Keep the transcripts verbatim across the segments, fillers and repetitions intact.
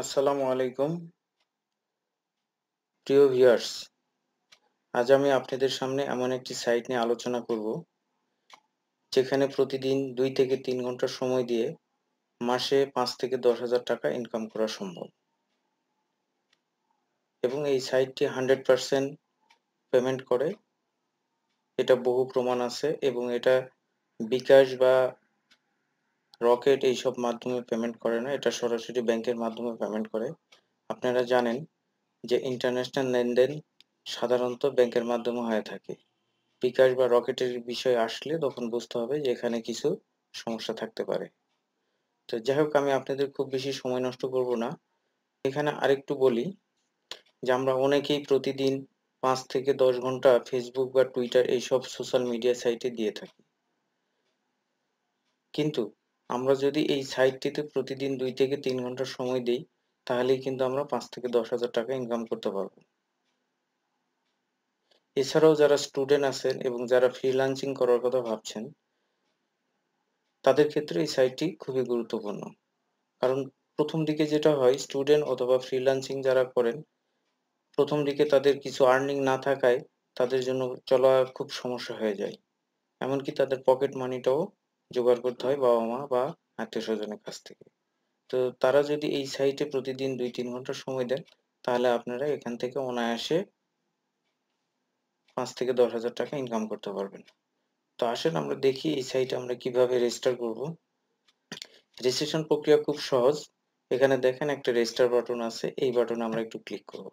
আসসালামু আলাইকুম প্রিয় ভিউয়ার্স, আজ আমি আপনাদের সামনে এমন একটি সাইট নিয়ে আলোচনা করব যেখানে প্রতিদিন দুই থেকে তিন ঘন্টা সময় দিয়ে মাসে পাঁচ থেকে দশ হাজার টাকা ইনকাম করা সম্ভব, এবং এই সাইটটি হান্ড্রেড পার্সেন্ট পেমেন্ট করে। এটা বহু প্রমাণ আছে এবং এটা বিকাশ বা রকেট এইসব মাধ্যমে পেমেন্ট করে না, এটা সরাসরি ব্যাংকের মাধ্যমে পেমেন্ট করে। আপনারা জানেন যে ইন্টারন্যাশনাল লেনদেন সাধারণত ব্যাংকের মাধ্যমে হয়ে থাকে। বিকাশ বা রকেটের বিষয় আসলে তখন বুঝতে হবে যে এখানে কিছু সমস্যা থাকতে পারে। তো যাই হোক, আমি আপনাদের খুব বেশি সময় নষ্ট করব না। এখানে আরেকটু বলি যে আমরা অনেকেই প্রতিদিন পাঁচ থেকে দশ ঘন্টা ফেসবুক বা টুইটার এইসব সোশ্যাল মিডিয়া সাইটে দিয়ে থাকি, কিন্তু আমরা যদি এই সাইটটিতে প্রতিদিন দুই থেকে তিন ঘন্টা সময় দিই তাহলেই কিন্তু আমরা পাঁচ থেকে দশ হাজার টাকা ইনকাম করতে পারবো। এছাড়াও যারা স্টুডেন্ট আছেন এবং যারা ফ্রিল্যান্সিং করার কথা ভাবছেন তাদের ক্ষেত্রে এই সাইটটি খুবই গুরুত্বপূর্ণ, কারণ প্রথম দিকে যেটা হয় স্টুডেন্ট অথবা ফ্রিল্যান্সিং যারা করেন প্রথম দিকে তাদের কিছু আর্নিং না থাকায় তাদের জন্য চলা খুব সমস্যা হয়ে যায়, এমনকি তাদের পকেট মানিটাও জোগাড় করতে হয় বাবা মা বা আত্মীয় স্বজনের কাছ থেকে। তো তারা যদি এই সাইটে প্রতিদিন দুই তিন ঘন্টা সময় দেন তাহলে আপনারা এখান থেকে অনায়াসে পাঁচ থেকে দশ হাজার টাকা ইনকাম করতে পারবেন। তো আসেন আমরা দেখি এই সাইটে আমরা কিভাবে রেজিস্টার করব। রেজিস্ট্রেশন প্রক্রিয়া খুব সহজ। এখানে দেখেন একটা রেজিস্টার বাটন আছে, এই বাটনে আমরা একটু ক্লিক করব।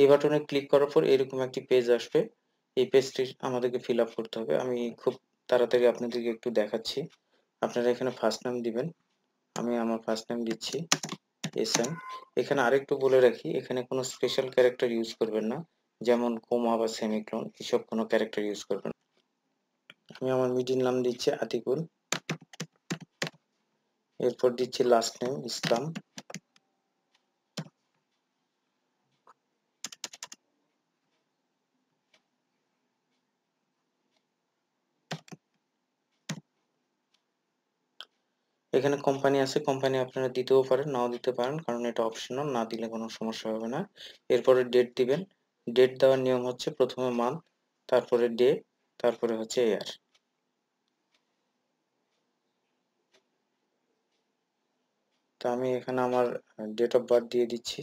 এই বাটনে ক্লিক করার পর এরকম একটি পেজ আসবে, এই পেজটি আমাদেরকে ফিল আপ করতে হবে। আমি খুব তাড়াতাড়ি আপনাদেরকে একটু দেখাচ্ছি। আপনারা এখানে ফার্স্ট নাম দিবেন, আমি আমার ফার্স্ট নাম দিচ্ছি এসএম। এখানে আরেকটু বলে রাখি, এখানে কোনো স্পেশাল ক্যারেক্টার ইউজ করবেন না, যেমন কোমা বা সেমিকোলন এসব কোনো ক্যারেক্টার ইউজ করবেন না। আমি আমার মিডিল নাম দিচ্ছি আতিকুল, এরপর দিচ্ছি লাস্ট নেম ইসলাম, এখানে কোম্পানি আছে, কোম্পানি আপনারা দিতেও পারেন নাও দিতে পারেন, কারণ এটা অপশনাল, না দিলে কোনো সমস্যা হবে না। এরপরে ডেট দিবেন। ডেট দেওয়ার নিয়ম হচ্ছে প্রথমে মান্থ, তারপরে ডে, তারপরে হচ্ছে ইয়ার। তো আমি এখানে আমার ডেট অফ বার্থ দিয়ে দিচ্ছি।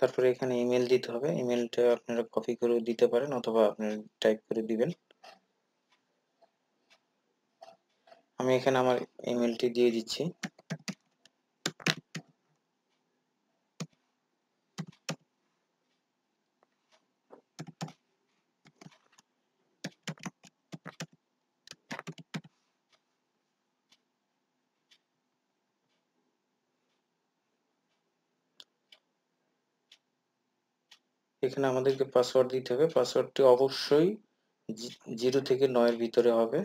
তারপরে এখানে ইমেল দিতে হবে, ইমেলটা আপনারা কপি করে দিতে পারেন অথবা আপনারা টাইপ করে দিবেন। আমি এখানে আমার ইমেলটি দিয়ে দিচ্ছি। এখানে আমাদেরকে পাসওয়ার্ড দিতে হবে, পাসওয়ার্ডটি অবশ্যই জিরো থেকে নয়ের ভিতরে হবে,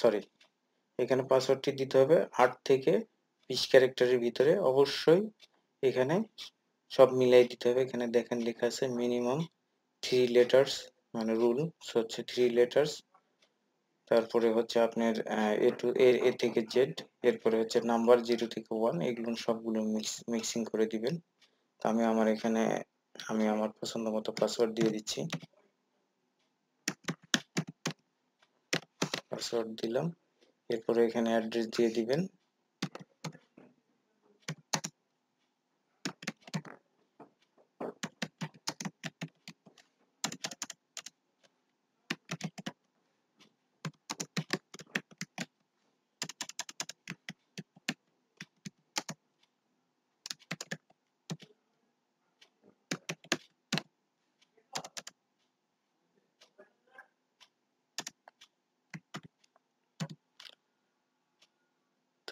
সরি এখানে পাসওয়ার্ডটি দিতে হবে আট থেকে বিশ ক্যারেক্টারের ভিতরে, অবশ্যই এখানে সব মিলাই দিতে হবে। এখানে দেখেন লেখা আছে মিনিমাম থ্রি লেটার্স, মানে রুল হচ্ছে থ্রি লেটার্স, তারপরে হচ্ছে আপনার এ টু এর এ থেকে জেড, এরপরে হচ্ছে নাম্বার জিরো থেকে ওয়ান, এগুলো সবগুলো মিক্স মিক্সিং করে দিবেন। আমি আমার এখানে আমি আমার পছন্দ মতো পাসওয়ার্ড দিয়ে দিচ্ছি, পাসওয়ার্ড দিলাম। এরপরে এখানে অ্যাড্রেস দিয়ে দিবেন,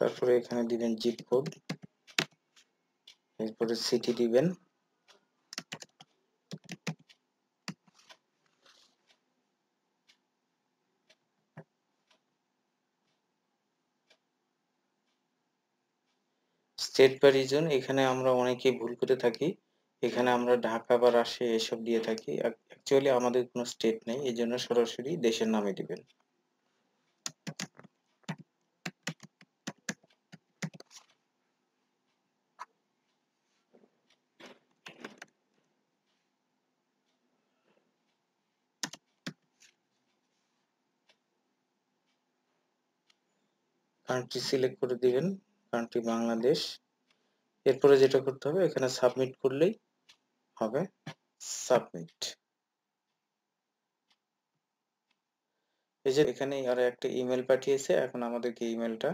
তারপরে এখানে দিবেন জিপ কোড, এরপরে সিটি দিবেন, স্টেট বা রিজন এখানে আমরা অনেকেই ভুল করে থাকি। এখানে আমরা ঢাকা বা রাজশাহী এসব দিয়ে থাকি। অ্যাকচুয়ালি আমাদের কোনো স্টেট নেই, এই জন্য সরাসরি দেশের নামে দিবেন। কান্ট্রি সিলেক্ট করে দিবেন, কান্ট্রি বাংলাদেশ। এরপরে যেটা করতে হবে এখানে সাবমিট করলেই হবে, সাবমিট। এই যে এখানে আর একটা ইমেল পাঠিয়েছে, এখন আমাদেরকে ইমেলটা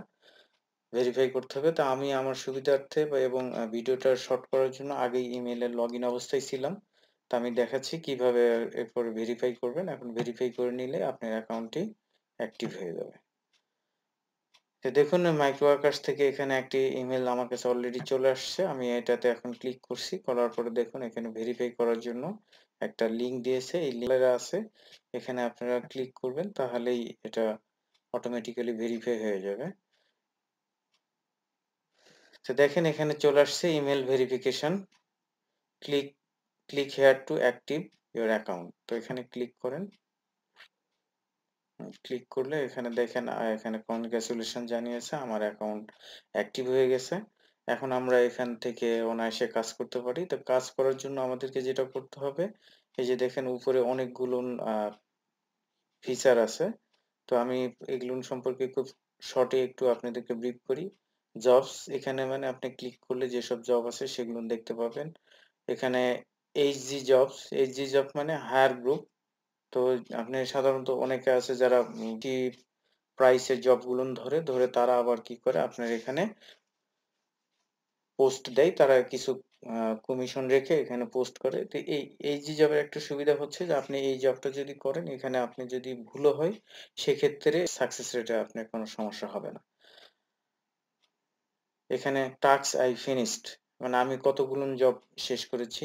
ভেরিফাই করতে হবে। তা আমি আমার সুবিধার্থে এবং ভিডিওটা শর্ট করার জন্য আগে ইমেলের লগ ইন অবস্থায় ছিলাম, তা আমি দেখাচ্ছি কিভাবে এরপর ভেরিফাই করবেন। এখন ভেরিফাই করে নিলে আপনার অ্যাকাউন্টটি অ্যাক্টিভ হয়ে যাবে। তো দেখুন মাইক্রো ওয়ার্কার্স থেকে এখানে একটি ইমেল আমার কাছে অলরেডি চলে আসছে। আমি এটাতে এখন ক্লিক করছি, করার পরে দেখুন এখানে ভেরিফাই করার জন্য একটা লিঙ্ক দিয়েছে, এই লিঙ্কটা আছে এখানে আপনারা ক্লিক করবেন, তাহলেই এটা অটোমেটিক্যালি ভেরিফাই হয়ে যাবে। তো দেখেন এখানে চলে আসছে email verification, click click here to active your account. তো এখানে ক্লিক করেন, ক্লিক করলে এখানে দেখেন এখানে কনগ্রাচুলেশন জানিয়েছে, আমার অ্যাকাউন্ট অ্যাক্টিভ হয়ে গেছে। এখন আমরা এখান থেকে অনায়াসে কাজ করতে পারি। তো কাজ করার জন্য আমাদেরকে যেটা করতে হবে, এই যে দেখেন উপরে অনেকগুলো ফিচার আছে, তো আমি এগুলো সম্পর্কে খুব শর্টে একটু আপনাদেরকে ব্রিফ করি। জবস, এখানে মানে আপনি ক্লিক করলে যেসব জব আছে সেগুলো দেখতে পাবেন। এখানে এইচজি জবস, এইচজি জব মানে হায়ার গ্রুপ। তো আপনি সাধারণত অনেকে আছে যারা কি প্রাইসের জবগুলো ধরে ধরে তারা আবার কি করে আপনার এখানে পোস্ট দেয়, তারা কিছু কমিশন রেখে এখানে পোস্ট করে। তো এই এই যে জবের একটা সুবিধা হচ্ছে যে আপনি এই জবটা যদি করেন, এখানে আপনি যদি ভুলও হয় সেক্ষেত্রে সাকসেস রেটে আপনার কোনো সমস্যা হবে না। এখানে টাস্ক আই ফিনিশড মানে আমি কতগুলো জব শেষ করেছি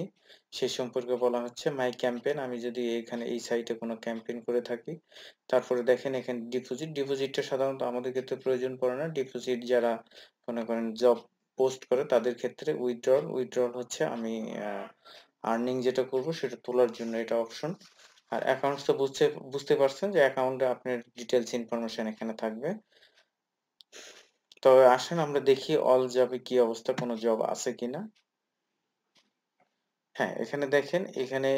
সে সম্পর্কে বলা হচ্ছে। মাই ক্যাম্পেইন, আমি যদি এখানে এই সাইটে কোনো ক্যাম্পেইন করে থাকি। তারপরে দেখেন এখানে ডিপোজিট, ডিপোজিটটা সাধারণত আমাদের ক্ষেত্রে প্রয়োজন পড়ে না, ডিপোজিট যারা মনে করেন জব পোস্ট করে তাদের ক্ষেত্রে। উইথড্রল, উইথড্রল হচ্ছে আমি আর্নিং যেটা করব সেটা তোলার জন্য এটা অপশন। আর অ্যাকাউন্টস তো বুঝতে বুঝতে পারছেন যে অ্যাকাউন্টে আপনার ডিটেলস ইনফরমেশন এখানে থাকবে। তবে আসেন আমরা দেখি অল জবে কি অবস্থা, কোনো জব আছে কিনা। হ্যাঁ এখানে দেখেন এখানে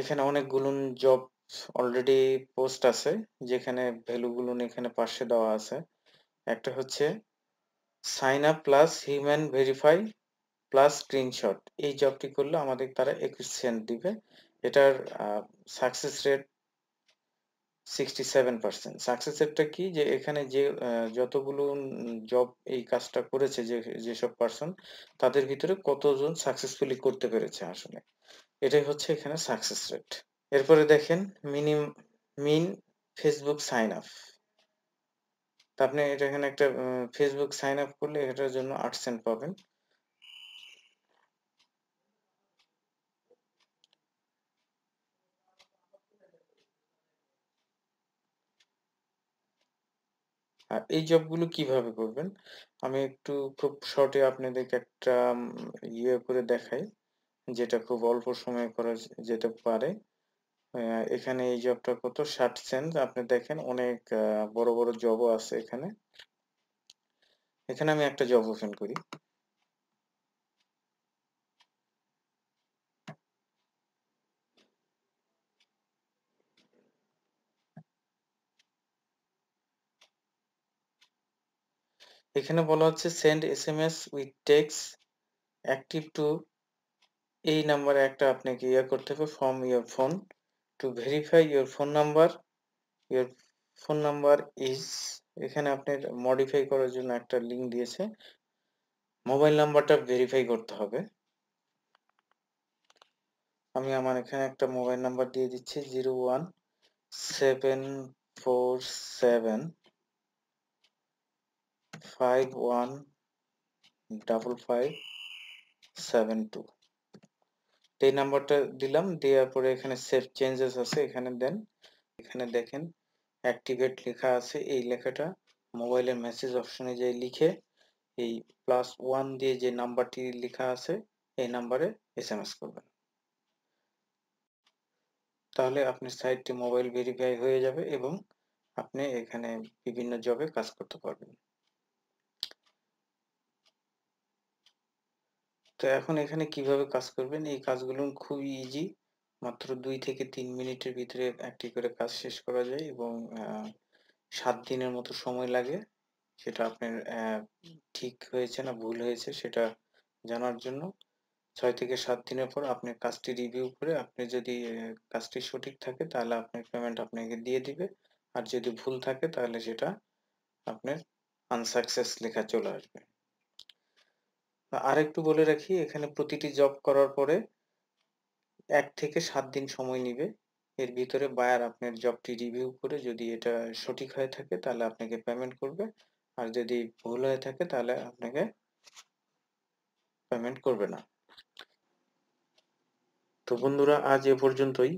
এখানে অনেকগুলো জব অলরেডি পোস্ট আছে, যেখানে ভ্যালুগুলো এখানে পাশে দেওয়া আছে। একটা হচ্ছে sign up plus human verify plus screenshot, এই জবটি করলে আমাদের তারা একুশ সেন্ট দিবে। এটার success rate sixty seven percent. Success রেটটা কি, যে এখানে যে যতগুলো জব এই কাজটা করেছে যে যেসব পার্সন, তাদের ভিতরে কতজন সাকসেসফুলি করতে পেরেছে আসলে, এটাই হচ্ছে এখানে সাকসেস রেট। এরপরে দেখেন মিনিম মিন ফেসবুক সাইন আপ, তা আপনি এটা এখানে একটা ফেসবুক সাইন আপ করলে এটার জন্য আট সেন্ট পাবেন। আর এই জবগুলো কিভাবে করবেন আমি একটু খুব শর্টে আপনাদেরকে একটা ইয়ে করে দেখাই, যেটা খুব অল্প সময়ে করা যেতে পারে। এখানে এই জবটা কত, ষাট সেন্ট। আপনি দেখেন অনেক বড় বড় জবও আছে এখানে। এখানে আমি একটা জব ওপেন করি, এখানে বলা হচ্ছে send S M S with text active to, এই নাম্বারে একটা আপনাকে ইয়ে করতে হবে, from your phone to verify your phone number, your phone number is, এখানে আপনার মডিফাই করার জন্য একটা লিঙ্ক দিয়েছে, মোবাইল নাম্বারটা ভেরিফাই করতে হবে। আমি আমার এখানে একটা মোবাইল নাম্বার দিয়ে দিচ্ছি zero one seven four seven five one double five seven two, এই নাম্বারটা দিলাম। দেওয়ার পরে এখানে সেভ চেঞ্জেস আছে, এখানে দেন এখানে দেখেন অ্যাক্টিভেট লেখা আছে, এই লেখাটা मोबाइल मेसेज अपशने जाए लिखे ये प्लस वन दिए जो नम्बर टी लिखा आई नम्बर एस एम एस करबें তাহলে আপনার সাইটটি মোবাইল ভেরিফাই হয়ে যাবে এবং আপনি এখানে বিভিন্ন জবে কাজ করতে পারবেন। তো এখন এখানে কিভাবে কাজ করবেন এই কাজগুলো খুব ইজি, মাত্র দুই থেকে তিন মিনিটের ভিতরে একটি করে কাজ শেষ করা যায় এবং সাত দিনের মতো সময় লাগে। সেটা আপনার ঠিক হয়েছে না ভুল হয়েছে সেটা জানার জন্য ছয় থেকে সাত দিনের পর আপনি কাজটি রিভিউ করে আপনি যদি কাজটি সঠিক থাকে তাহলে আপনার পেমেন্ট আপনাকে দিয়ে দিবে, আর যদি ভুল থাকে তাহলে সেটা আপনার আনসাকসেস লেখা চলে আসবে। আরেকটু বলে রাখি এখানে প্রতিটি জব করার পরে এক থেকে সাত দিন সময় নেবে, এর ভিতরে বায়ার আপনার জবটি রিভিউ করে যদি এটা সঠিক হয়ে থাকে তাহলে আপনাকে পেমেন্ট করবে, আর যদি ভুল হয়ে থাকে তাহলে আপনাকে পেমেন্ট করবে না। তো বন্ধুরা আজ এ পর্যন্তই।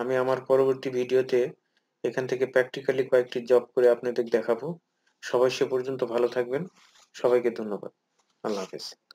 আমি আমার পরবর্তী ভিডিওতে এখান থেকে প্র্যাকটিক্যালি কয়েকটি জব করে আপনাদের দেখাবো। সবাই সে পর্যন্ত ভালো থাকবেন। সবাইকে ধন্যবাদ। আল্লাহ হাফেজ।